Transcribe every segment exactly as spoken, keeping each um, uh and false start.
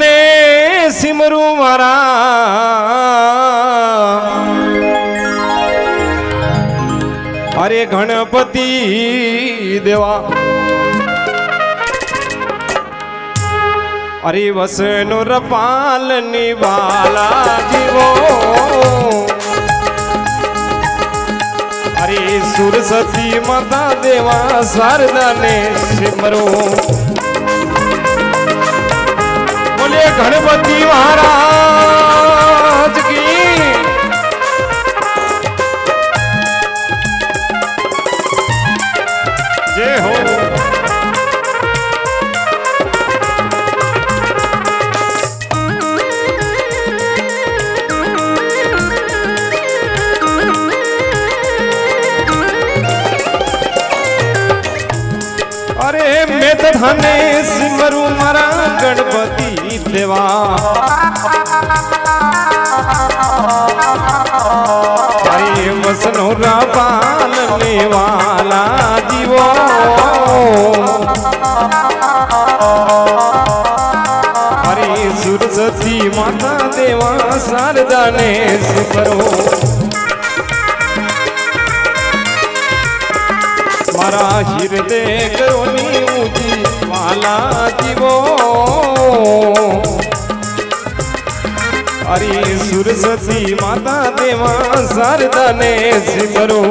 ने सिमरू मारा अरे गणपति देवा अरे वसनुर पालनी वाला जीवो अरे सुरसती माता देवा शारदा ने सिमरो बोले गणपति महाराज की। जय हो धने सिमरू मारा गणपति देवा अरे वसनुरा पालने वाला जीवो अरे सुरसती माता देवा शारदा ने सिमरो मारा हृदय करोनी ऊंची वाला जीवो अरे सुरसती माता देवा शारदा ने सिमरो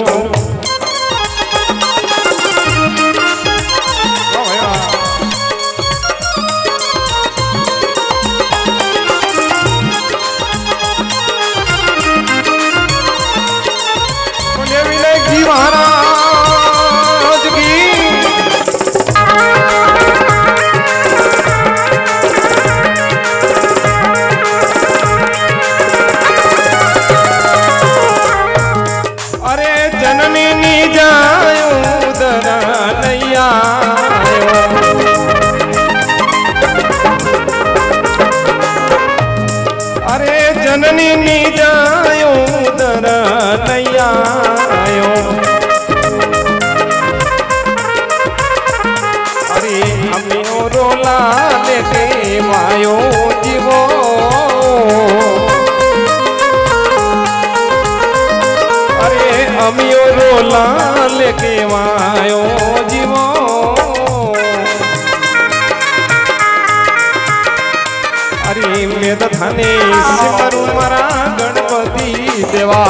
सिमरू मारा गणपति देवा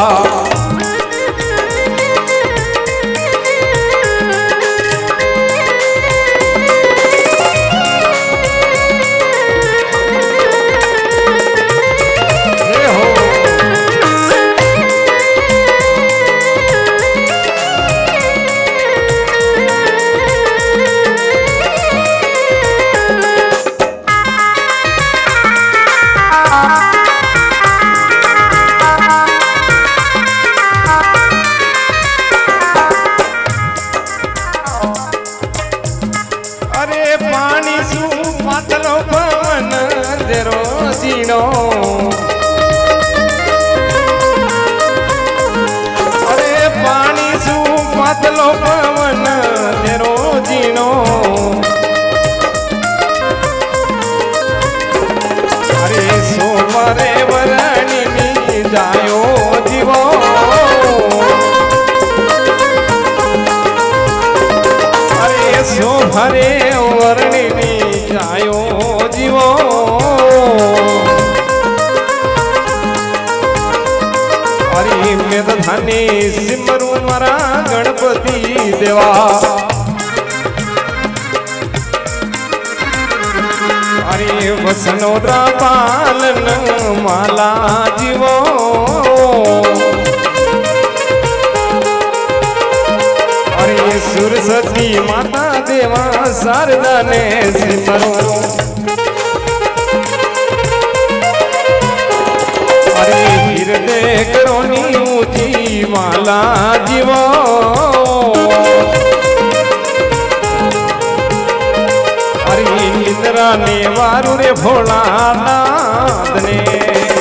सिमरू मारा गणपति देवा अरे वसनोरा पालन माला जीवो अरे सुरसती माता देवा शारदा ने सिमरो करोनी ऊंची माला जीवो अरे इंद्रा ने वारू रे भोला नाथ ने।